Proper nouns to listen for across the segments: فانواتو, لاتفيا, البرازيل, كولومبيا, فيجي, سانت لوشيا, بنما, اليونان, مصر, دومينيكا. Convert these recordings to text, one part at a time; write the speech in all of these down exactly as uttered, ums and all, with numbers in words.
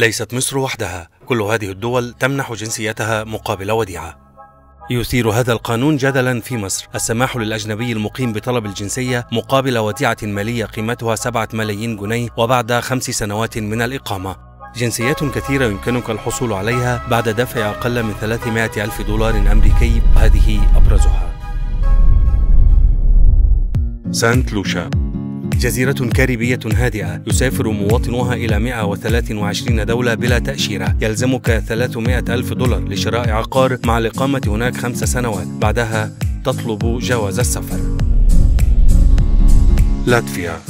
ليست مصر وحدها، كل هذه الدول تمنح جنسيتها مقابل وديعة. يثير هذا القانون جدلا في مصر، السماح للأجنبي المقيم بطلب الجنسية مقابل وديعة مالية قيمتها سبعة ملايين جنيه وبعد خمس سنوات من الإقامة. جنسيات كثيرة يمكنك الحصول عليها بعد دفع أقل من ثلاثمائة ألف دولار أمريكي، وهذه أبرزها. سانت لوشيا جزيرة كاريبية هادئة يسافر مواطنوها إلى مئة وثلاث وعشرين دولة بلا تأشيرة. يلزمك ثلاثمائة ألف دولار لشراء عقار مع الإقامة هناك خمس سنوات، بعدها تطلب جواز السفر. لاتفيا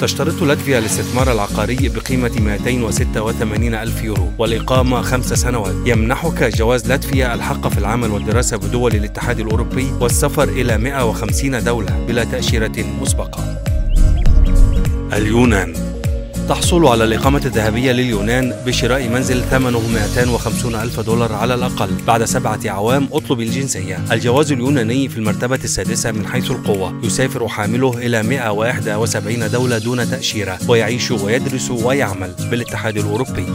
تشترط لاتفيا الاستثمار العقاري بقيمة مئتين وستة وثمانين ألف يورو والإقامة خمس سنوات. يمنحك جواز لاتفيا الحق في العمل والدراسة بدول الاتحاد الأوروبي والسفر إلى مئة وخمسين دولة بلا تأشيرة مسبقة. اليونان تحصل على الإقامة الذهبية لليونان بشراء منزل ثمنه مئتين وخمسين ألف دولار على الأقل. بعد سبعة أعوام أطلب الجنسية. الجواز اليوناني في المرتبة السادسة من حيث القوة، يسافر حامله إلى مئة وواحد وسبعين دولة دون تأشيرة، ويعيش ويدرس ويعمل بالاتحاد الأوروبي.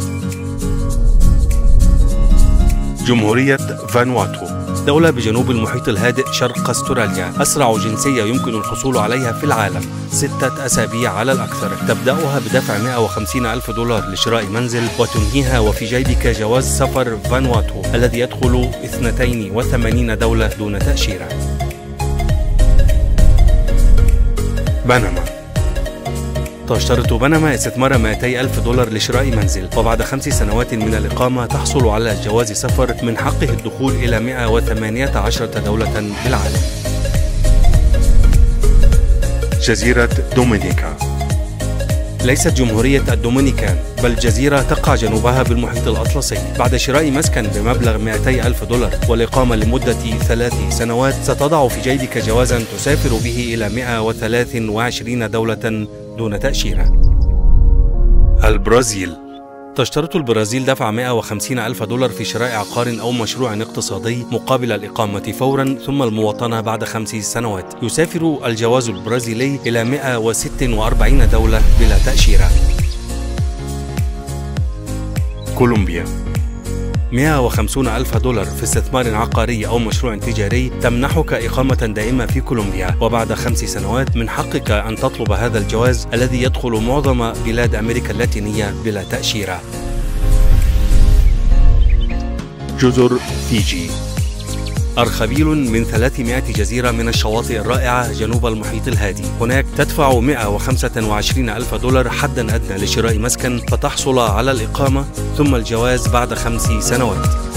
جمهورية فانواتو دولة بجنوب المحيط الهادئ شرق أستراليا، أسرع جنسية يمكن الحصول عليها في العالم، ستة أسابيع على الأكثر. تبدأها بدفع مئة وخمسين ألف دولار لشراء منزل وتنهيها وفي جيبك جواز سفر فانواتو الذي يدخل اثنتين وثمانين دولة دون تأشيرة. بنما تشترط بنما استثمار مئتي ألف دولار لشراء منزل، وبعد خمس سنوات من الإقامة تحصل على جواز سفر من حقه الدخول إلى مئة وثمانية عشرة دولة بالعالم. جزيرة دومينيكا ليست جمهورية الدومينيكان، بل جزيرة تقع جنوبها بالمحيط الأطلسي. بعد شراء مسكن بمبلغ مئتي ألف دولار والإقامة لمدة ثلاث سنوات، ستضع في جيبك جوازا تسافر به إلى مئة وثلاث وعشرين دولة دون تأشيرة. البرازيل تشترط البرازيل دفع مئة وخمسين ألف دولار في شراء عقار أو مشروع اقتصادي مقابل الإقامة فورا ثم المواطنة بعد خمس سنوات. يسافر الجواز البرازيلي إلى مئة وست وأربعين دولة بلا تأشيرة. كولومبيا مئة وخمسين ألف دولار في استثمار عقاري أو مشروع تجاري تمنحك إقامة دائمة في كولومبيا، وبعد خمس سنوات من حقك أن تطلب هذا الجواز الذي يدخل معظم بلاد أمريكا اللاتينية بلا تأشيرة. جزر فيجي أرخبيل من ثلاثمائة جزيرة من الشواطئ الرائعة جنوب المحيط الهادي. هناك تدفع مئة وخمسة وعشرين ألف دولار حداً أدنى لشراء مسكن فتحصل على الإقامة ثم الجواز بعد خمس سنوات.